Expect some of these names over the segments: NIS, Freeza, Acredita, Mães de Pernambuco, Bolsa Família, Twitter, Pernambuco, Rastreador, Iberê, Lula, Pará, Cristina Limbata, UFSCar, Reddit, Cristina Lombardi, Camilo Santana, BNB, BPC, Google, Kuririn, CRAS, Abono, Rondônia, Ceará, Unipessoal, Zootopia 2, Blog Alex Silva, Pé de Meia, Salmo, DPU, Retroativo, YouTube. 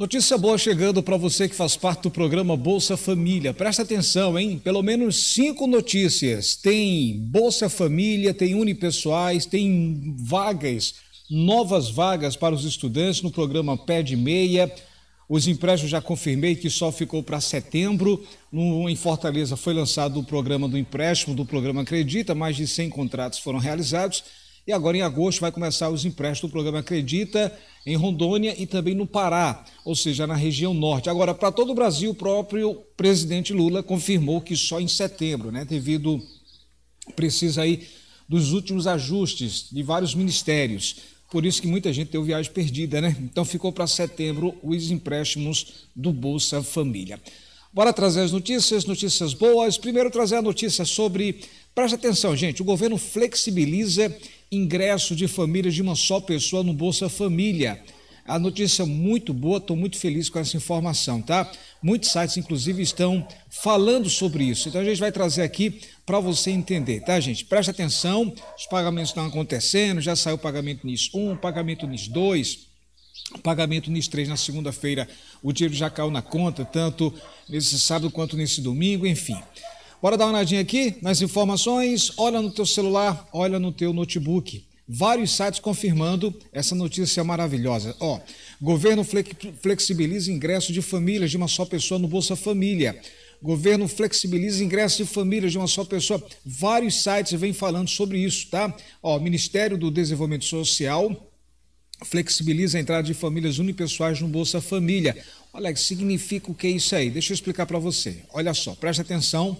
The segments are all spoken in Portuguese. Notícia boa chegando para você que faz parte do programa Bolsa Família. Presta atenção, hein? Pelo menos 5 notícias. Tem Bolsa Família, tem unipessoais, tem vagas, novas vagas para os estudantes no programa Pé de Meia. Os empréstimos já confirmei que só ficou para setembro. Em Fortaleza foi lançado o programa do empréstimo, do programa Acredita. Mais de 100 contratos foram realizados. E agora, em agosto, vai começar os empréstimos do programa Acredita em Rondônia e também no Pará, ou seja, na região norte. Agora, para todo o Brasil, o próprio presidente Lula confirmou que só em setembro, né? Devido, precisa aí dos últimos ajustes de vários ministérios. Por isso que muita gente deu viagem perdida, né? Então, ficou para setembro os empréstimos do Bolsa Família. Bora trazer as notícias, notícias boas. Primeiro, trazer a notícia sobre... Presta atenção, gente, o governo flexibiliza ingresso de famílias de uma só pessoa no Bolsa Família. A notícia é muito boa, estou muito feliz com essa informação, tá? Muitos sites, inclusive, estão falando sobre isso. Então, a gente vai trazer aqui para você entender, tá, gente? Presta atenção, os pagamentos estão acontecendo, já saiu o pagamento NIS 1, pagamento NIS 2... Pagamento NIS 3 na segunda-feira, o dinheiro já caiu na conta, tanto nesse sábado quanto nesse domingo, enfim. Bora dar uma olhadinha aqui nas informações, olha no teu celular, olha no teu notebook. Vários sites confirmando essa notícia maravilhosa. Ó, governo flexibiliza ingresso de famílias de uma só pessoa no Bolsa Família. Governo flexibiliza ingresso de famílias de uma só pessoa. Vários sites vêm falando sobre isso, tá? Ó, Ministério do Desenvolvimento Social... flexibiliza a entrada de famílias unipessoais no Bolsa Família. Olha, significa o que é isso aí? Deixa eu explicar para você. Olha só, presta atenção.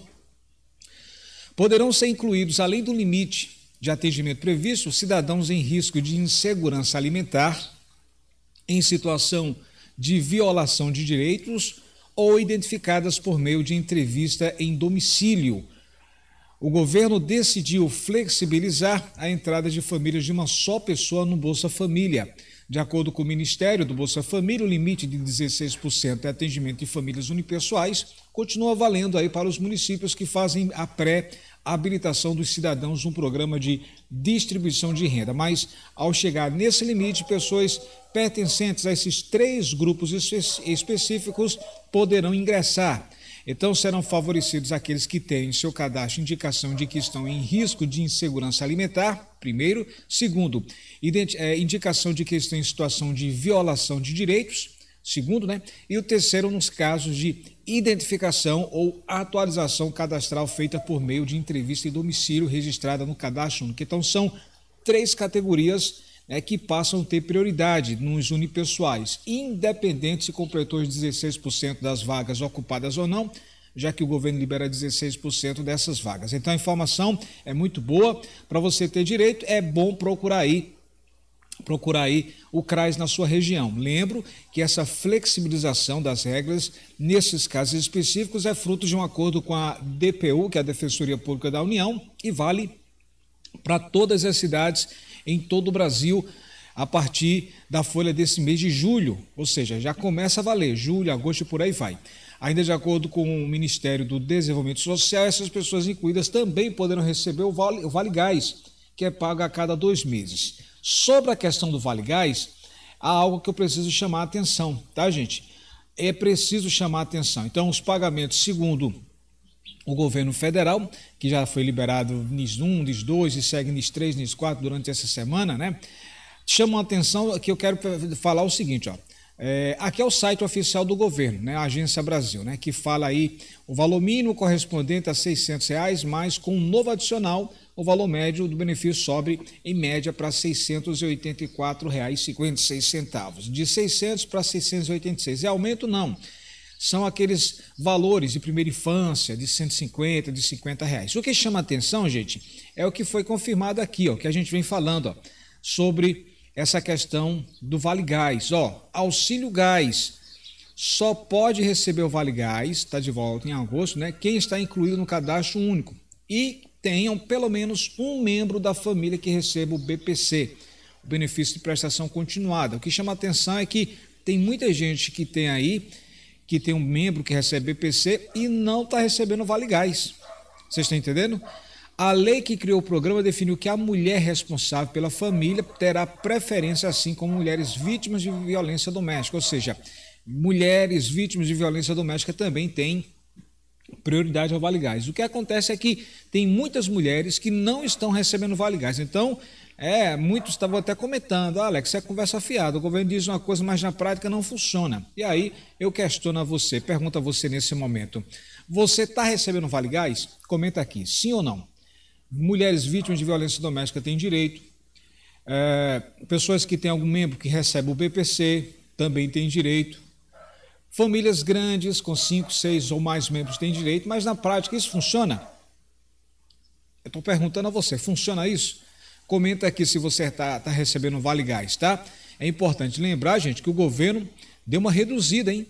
Poderão ser incluídos, além do limite de atendimento previsto, cidadãos em risco de insegurança alimentar, em situação de violação de direitos ou identificadas por meio de entrevista em domicílio. O governo decidiu flexibilizar a entrada de famílias de uma só pessoa no Bolsa Família. De acordo com o Ministério do Bolsa Família, o limite de 16% de atendimento de famílias unipessoais continua valendo aí para os municípios que fazem a pré-habilitação dos cidadãos no programa de distribuição de renda. Mas, ao chegar nesse limite, pessoas pertencentes a esses 3 grupos específicos poderão ingressar. Então, serão favorecidos aqueles que têm em seu cadastro indicação de que estão em risco de insegurança alimentar, primeiro. Segundo, indicação de que estão em situação de violação de direitos, segundo, né? E o terceiro, nos casos de identificação ou atualização cadastral feita por meio de entrevista em domicílio registrada no cadastro único. Então, são 3 categorias, né, que passam a ter prioridade nos unipessoais, independente se completou os 16% das vagas ocupadas ou não, já que o governo libera 16% dessas vagas. Então, a informação é muito boa. Para você ter direito, é bom procurar aí o CRAS na sua região. Lembro que essa flexibilização das regras, nesses casos específicos, é fruto de um acordo com a DPU, que é a Defensoria Pública da União, e vale para todas as cidades em todo o Brasil a partir da folha desse mês de julho, ou seja, já começa a valer, julho, agosto e por aí vai. Ainda de acordo com o Ministério do Desenvolvimento Social, essas pessoas incluídas também poderão receber o Vale Gás, que é pago a cada 2 meses. Sobre a questão do Vale Gás, há algo que eu preciso chamar a atenção, tá, gente? É preciso chamar a atenção. Então, os pagamentos, segundo o governo federal, que já foi liberado NIS 1, NIS 2 e segue NIS 3, NIS 4 durante essa semana, né? Chama a atenção que eu quero falar o seguinte, ó. Aqui é o site oficial do governo, né? A Agência Brasil, né? Que fala aí o valor mínimo correspondente a R$ 600, reais, mas com um novo adicional, o valor médio do benefício sobe em média para R$ 684,56. De 600 para 686. É aumento? Não. São aqueles valores de primeira infância, de 150, de 50 reais. O que chama a atenção, gente, é o que foi confirmado aqui, ó, que a gente vem falando, ó, sobre essa questão do Vale Gás. Ó, auxílio gás, só pode receber o Vale Gás, está de volta em agosto, né? Quem está incluído no cadastro único e tenham pelo menos um membro da família que receba o BPC, o benefício de prestação continuada. O que chama a atenção é que tem muita gente que tem aí, que tem um membro que recebe BPC e não está recebendo Vale Gás. Vocês estão entendendo? A lei que criou o programa definiu que a mulher responsável pela família terá preferência, assim como mulheres vítimas de violência doméstica. Ou seja, mulheres vítimas de violência doméstica também têm prioridade ao Vale Gás. O que acontece é que tem muitas mulheres que não estão recebendo Vale Gás. Então, muitos estavam até comentando, Alex, é conversa fiada, o governo diz uma coisa, mas na prática não funciona. E aí eu questiono a você, pergunto a você nesse momento, você está recebendo Vale Gás? Comenta aqui, sim ou não. Mulheres vítimas de violência doméstica têm direito, pessoas que têm algum membro que recebe o BPC também têm direito, famílias grandes, com 5, 6 ou mais membros têm direito, mas na prática isso funciona? Eu estou perguntando a você, funciona isso? Comenta aqui se você está recebendo Vale Gás, tá? É importante lembrar, gente, que o governo deu uma reduzida, hein?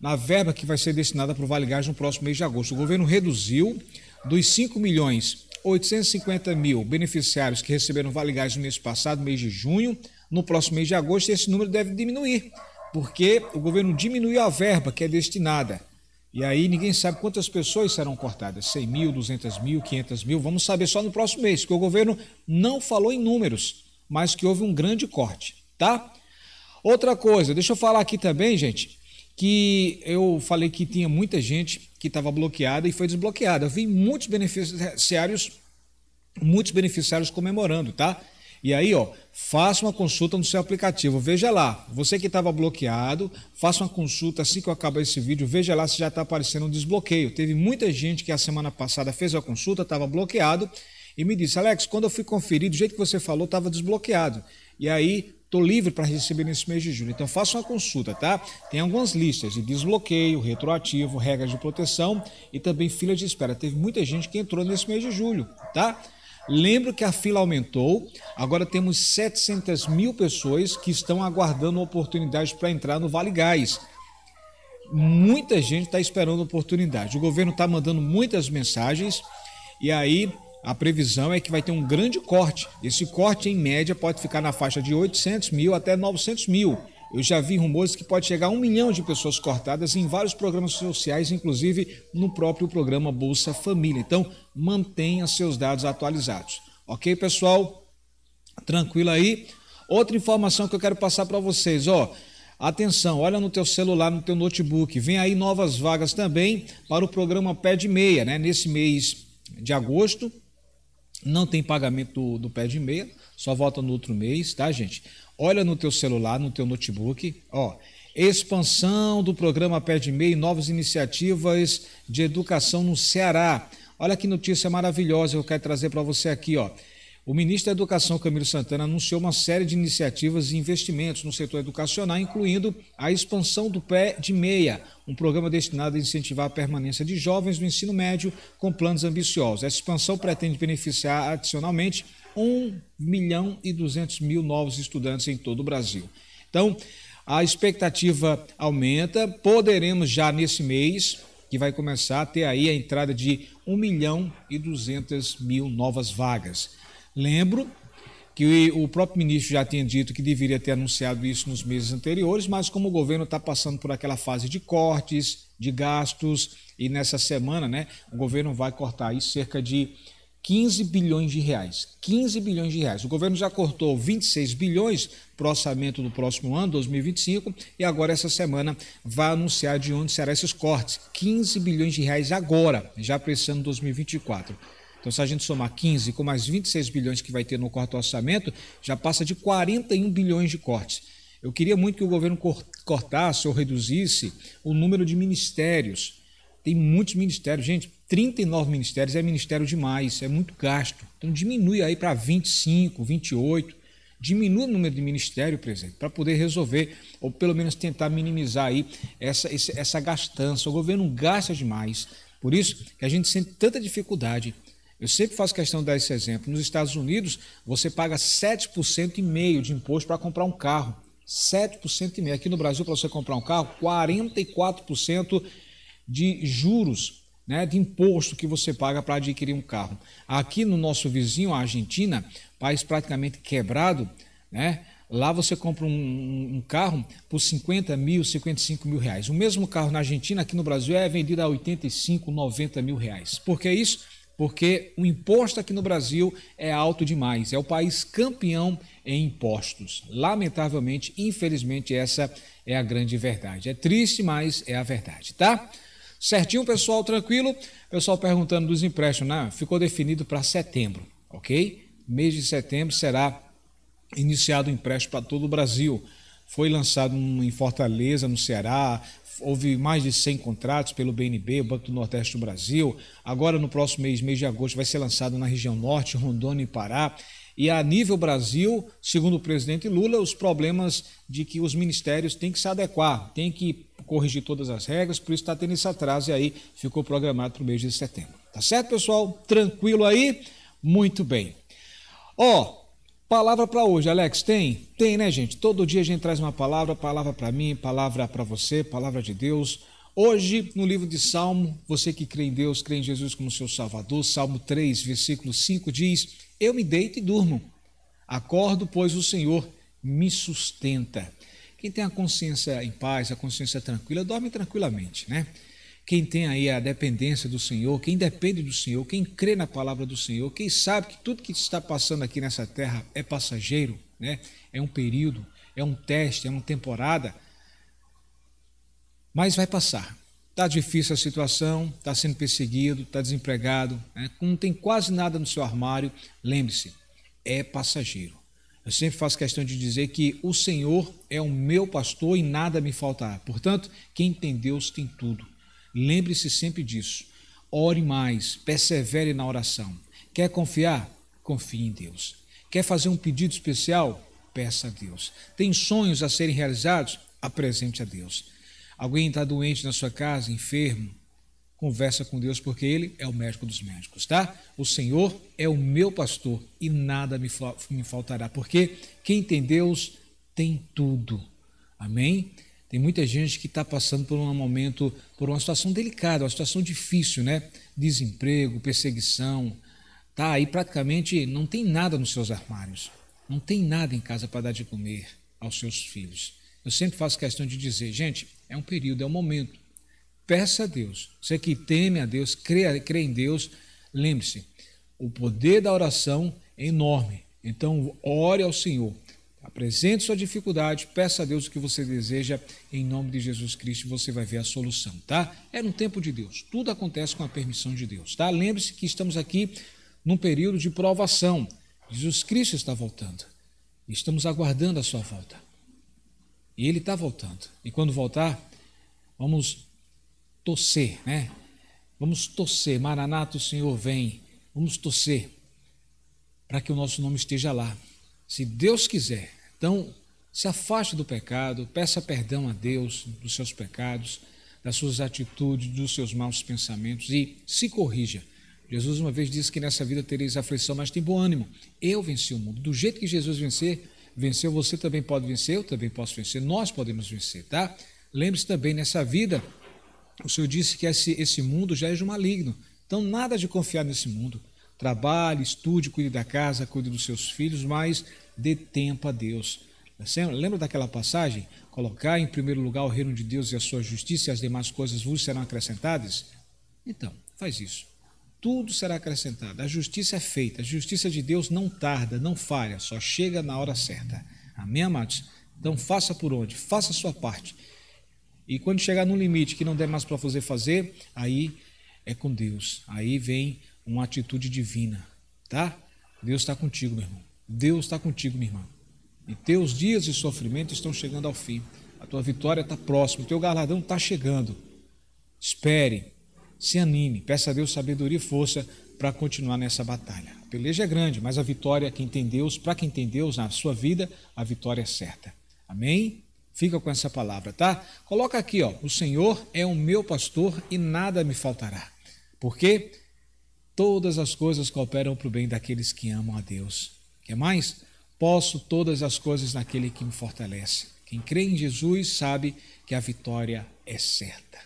Na verba que vai ser destinada para o Vale Gás no próximo mês de agosto. O governo reduziu dos 5.850.000 beneficiários que receberam Vale Gás no mês passado, mês de junho, no próximo mês de agosto, esse número deve diminuir, porque o governo diminuiu a verba que é destinada. E aí ninguém sabe quantas pessoas serão cortadas, 100 mil, 200 mil, 500 mil, vamos saber só no próximo mês, porque o governo não falou em números, mas que houve um grande corte, tá? Outra coisa, deixa eu falar aqui também, gente, que eu falei que tinha muita gente que estava bloqueada e foi desbloqueada. Eu vi muitos beneficiários comemorando, tá? E aí, faça uma consulta no seu aplicativo, veja lá, você que estava bloqueado, faça uma consulta assim que eu acabar esse vídeo, veja lá se já está aparecendo um desbloqueio. Teve muita gente que a semana passada fez a consulta, estava bloqueado e me disse, Alex, quando eu fui conferir, do jeito que você falou, estava desbloqueado. E aí, estou livre para receber nesse mês de julho. Então, faça uma consulta, tá? Tem algumas listas de desbloqueio, retroativo, regras de proteção e também fila de espera. Teve muita gente que entrou nesse mês de julho, tá? Lembro que a fila aumentou, agora temos 700 mil pessoas que estão aguardando oportunidade para entrar no Vale Gás. Muita gente está esperando oportunidade, o governo está mandando muitas mensagens e aí a previsão é que vai ter um grande corte. Esse corte em média pode ficar na faixa de 800 mil até 900 mil. Eu já vi rumores que pode chegar a 1 milhão de pessoas cortadas em vários programas sociais, inclusive no próprio programa Bolsa Família. Então, mantenha seus dados atualizados. Ok, pessoal? Tranquilo aí? Outra informação que eu quero passar para vocês, atenção, olha no teu celular, no teu notebook. Vem aí novas vagas também para o programa Pé de Meia, né? Nesse mês de agosto, não tem pagamento do Pé de Meia, só volta no outro mês, tá, gente? Olha no teu celular, no teu notebook, expansão do programa Pé de Meia e novas iniciativas de educação no Ceará. Olha que notícia maravilhosa que eu quero trazer para você aqui, O ministro da Educação, Camilo Santana, anunciou uma série de iniciativas e investimentos no setor educacional, incluindo a expansão do Pé de Meia, um programa destinado a incentivar a permanência de jovens no ensino médio com planos ambiciosos. Essa expansão pretende beneficiar adicionalmente 1.200.000 novos estudantes em todo o Brasil. Então, a expectativa aumenta, poderemos já nesse mês, que vai começar a ter aí a entrada de 1.200.000 novas vagas. Lembro que o próprio ministro já tinha dito que deveria ter anunciado isso nos meses anteriores, mas como o governo está passando por aquela fase de cortes, de gastos, e nessa semana, né, o governo vai cortar aí cerca de 15 bilhões de reais, 15 bilhões de reais. O governo já cortou 26 bilhões para o orçamento do próximo ano, 2025, e agora essa semana vai anunciar de onde serão esses cortes. 15 bilhões de reais agora, já para esse ano 2024. Então, se a gente somar 15 com mais 26 bilhões que vai ter no quarto orçamento, já passa de 41 bilhões de cortes. Eu queria muito que o governo cortasse ou reduzisse o número de ministérios. Tem muitos ministérios, gente, 39 ministérios é ministério demais, é muito gasto. Então diminui aí para 25, 28, diminui o número de ministério, presidente, para poder resolver ou pelo menos tentar minimizar aí essa gastança. O governo gasta demais, por isso que a gente sente tanta dificuldade. Eu sempre faço questão de dar esse exemplo. Nos Estados Unidos, você paga 7,5% de imposto para comprar um carro, 7,5%. Aqui no Brasil, para você comprar um carro, 44% de juros, né, de imposto que você paga para adquirir um carro. Aqui no nosso vizinho, a Argentina, país praticamente quebrado, né, lá você compra um carro por 50 mil, 55 mil reais. O mesmo carro na Argentina, aqui no Brasil, é vendido a 85, 90 mil reais. Por que isso? porque o imposto aqui no Brasil é alto demais. É o país campeão em impostos. Lamentavelmente, infelizmente, essa é a grande verdade. É triste, mas é a verdade, tá? Certinho, pessoal? Tranquilo? Pessoal perguntando dos empréstimos, né? Ficou definido para setembro, ok? Mês de setembro será iniciado o empréstimo para todo o Brasil. Foi lançado em Fortaleza, no Ceará. Houve mais de 100 contratos pelo BNB, o Banco do Nordeste do Brasil. Agora, no próximo mês, mês de agosto, vai ser lançado na região norte, Rondônia e Pará. E a nível Brasil, segundo o presidente Lula, os problemas de que os ministérios têm que se adequar, têm que corrigir todas as regras, por isso está tendo esse atraso e aí ficou programado para o mês de setembro. Tá certo, pessoal? Tranquilo aí? Muito bem. Ó... palavra para hoje, Alex, tem? Tem, né, gente? Todo dia a gente traz uma palavra, palavra para mim, palavra para você, palavra de Deus. Hoje, no livro de Salmo, você que crê em Deus, crê em Jesus como seu Salvador, Salmo 3, versículo 5 diz: eu me deito e durmo, acordo, pois o Senhor me sustenta. Quem tem a consciência em paz, a consciência tranquila, dorme tranquilamente, né? Quem tem aí a dependência do Senhor, quem depende do Senhor, quem crê na palavra do Senhor, quem sabe que tudo que está passando aqui nessa terra é passageiro, né? É um período, é um teste, é uma temporada, mas vai passar. Está difícil a situação, está sendo perseguido, está desempregado, né? Não tem quase nada no seu armário, lembre-se, é passageiro. Eu sempre faço questão de dizer que o Senhor é o meu pastor e nada me faltará. Portanto, quem tem Deus tem tudo. Lembre-se sempre disso, ore mais, persevere na oração. Quer confiar? Confie em Deus. Quer fazer um pedido especial? Peça a Deus. Tem sonhos a serem realizados? Apresente a Deus. Alguém está doente na sua casa, enfermo? Conversa com Deus, porque Ele é o médico dos médicos, tá? O Senhor é o meu pastor e nada me faltará, porque quem tem Deus tem tudo. Amém? Tem muita gente que está passando por um momento, por uma situação delicada, uma situação difícil, né? Desemprego, perseguição, tá? Aí praticamente não tem nada nos seus armários, não tem nada em casa para dar de comer aos seus filhos. Eu sempre faço questão de dizer, gente, é um período, é um momento. Peça a Deus. Você que teme a Deus, crê em Deus, lembre-se, o poder da oração é enorme. Então, ore ao Senhor. Apresente sua dificuldade, peça a Deus o que você deseja, em nome de Jesus Cristo você vai ver a solução, tá? É no tempo de Deus, tudo acontece com a permissão de Deus, tá? Lembre-se que estamos aqui num período de provação, Jesus Cristo está voltando, estamos aguardando a sua volta, e Ele está voltando, e quando voltar, vamos torcer, né? Vamos torcer, Maranata, o Senhor vem, vamos torcer para que o nosso nome esteja lá. Se Deus quiser, então se afaste do pecado, peça perdão a Deus dos seus pecados, das suas atitudes, dos seus maus pensamentos e se corrija. Jesus uma vez disse que nessa vida tereis aflição, mas tem bom ânimo. Eu venci o mundo. Do jeito que Jesus venceu, você também pode vencer, eu também posso vencer, nós podemos vencer, tá? Lembre-se também, nessa vida, o Senhor disse que esse mundo já é de maligno, então nada de confiar nesse mundo. Trabalhe, estude, cuide da casa, cuide dos seus filhos, mas dê tempo a Deus. Lembra daquela passagem? Colocar em primeiro lugar o reino de Deus e a sua justiça e as demais coisas vos serão acrescentadas? Então, faz isso. Tudo será acrescentado. A justiça é feita. A justiça de Deus não tarda, não falha, só chega na hora certa. Amém, amados? Então, faça por onde? Faça a sua parte. E quando chegar no limite que não der mais para fazer, aí é com Deus. Aí vem uma atitude divina, tá? Deus está contigo, meu irmão. Deus está contigo, minha irmã. E teus dias de sofrimento estão chegando ao fim. A tua vitória está próxima, o teu galardão está chegando. Espere, se anime, peça a Deus sabedoria e força para continuar nessa batalha. A peleja é grande, mas a vitória, quem tem Deus, para quem tem Deus na sua vida, a vitória é certa. Amém? Fica com essa palavra, tá? Coloca aqui, ó, o Senhor é o meu pastor e nada me faltará. Por quê? Todas as coisas cooperam para o bem daqueles que amam a Deus. Quer mais? Posso todas as coisas naquele que me fortalece. Quem crê em Jesus sabe que a vitória é certa.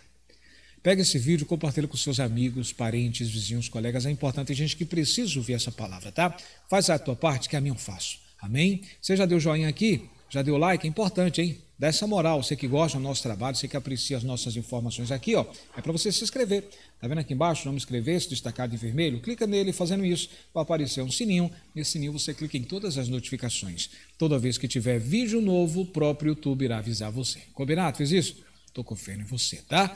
Pega esse vídeo, compartilha com seus amigos, parentes, vizinhos, colegas. É importante, tem gente que precisa ouvir essa palavra, tá? Faz a tua parte que a minha eu faço. Amém? Você já deu joinha aqui? Já deu like? É importante, hein? Dá essa moral, você que gosta do nosso trabalho, você que aprecia as nossas informações aqui, ó, é para você se inscrever. Tá vendo aqui embaixo, não me inscrever, se destacado em vermelho? Clica nele, fazendo isso, vai aparecer um sininho. Nesse sininho você clica em todas as notificações. Toda vez que tiver vídeo novo, o próprio YouTube irá avisar você. Combinado? Fez isso? Tô confiando em você, tá?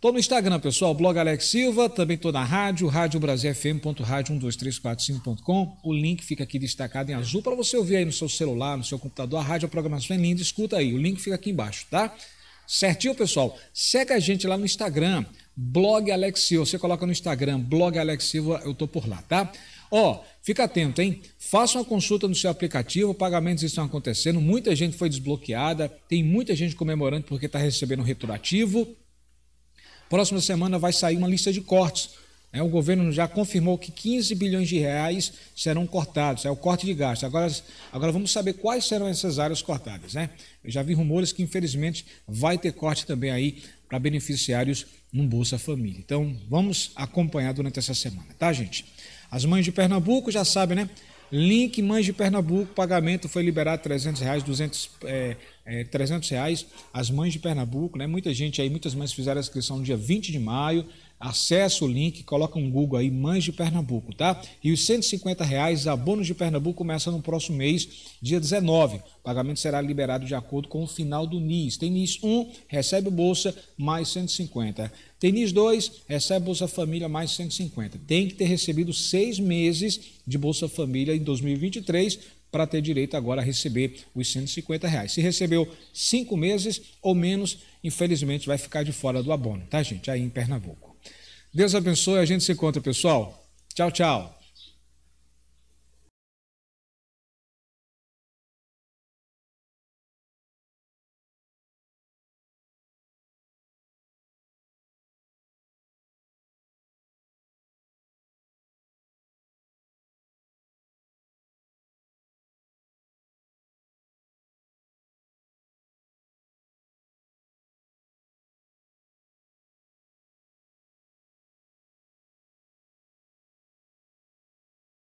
Tô no Instagram, pessoal, Blog Alex Silva, também tô na rádio, radiobrasilfm.radio12345.com. O link fica aqui destacado em azul para você ouvir aí no seu celular, no seu computador. A rádio, a programação é linda, escuta aí, o link fica aqui embaixo, tá? Certinho, pessoal? Segue a gente lá no Instagram, Blog Alex Silva. Você coloca no Instagram, Blog Alex Silva, eu tô por lá, tá? Ó, fica atento, hein? Faça uma consulta no seu aplicativo, pagamentos estão acontecendo, muita gente foi desbloqueada, tem muita gente comemorando porque tá recebendo retroativo. Próxima semana vai sair uma lista de cortes. Né? O governo já confirmou que 15 bilhões de reais serão cortados. É o corte de gastos. Agora vamos saber quais serão essas áreas cortadas. Né? Eu já vi rumores que, infelizmente, vai ter corte também aí para beneficiários no Bolsa Família. Então, vamos acompanhar durante essa semana, tá, gente? As mães de Pernambuco já sabem, né? Link Mães de Pernambuco, pagamento foi liberado R$300, as Mães de Pernambuco, né? Muita gente aí, muitas mães fizeram a inscrição no dia 20 de maio, acessa o link, coloca um Google aí, Mães de Pernambuco, tá? E os R$150, abonos de Pernambuco, começa no próximo mês, dia 19. O pagamento será liberado de acordo com o final do NIS. Tem NIS 1, recebe bolsa, mais 150. Tem NIS 2, recebe Bolsa Família, mais 150. Tem que ter recebido 6 meses de Bolsa Família em 2023, para ter direito agora a receber os R$150. Se recebeu 5 meses ou menos, infelizmente vai ficar de fora do abono, tá, gente? Aí em Pernambuco. Deus abençoe, a gente se encontra, pessoal. Tchau, tchau.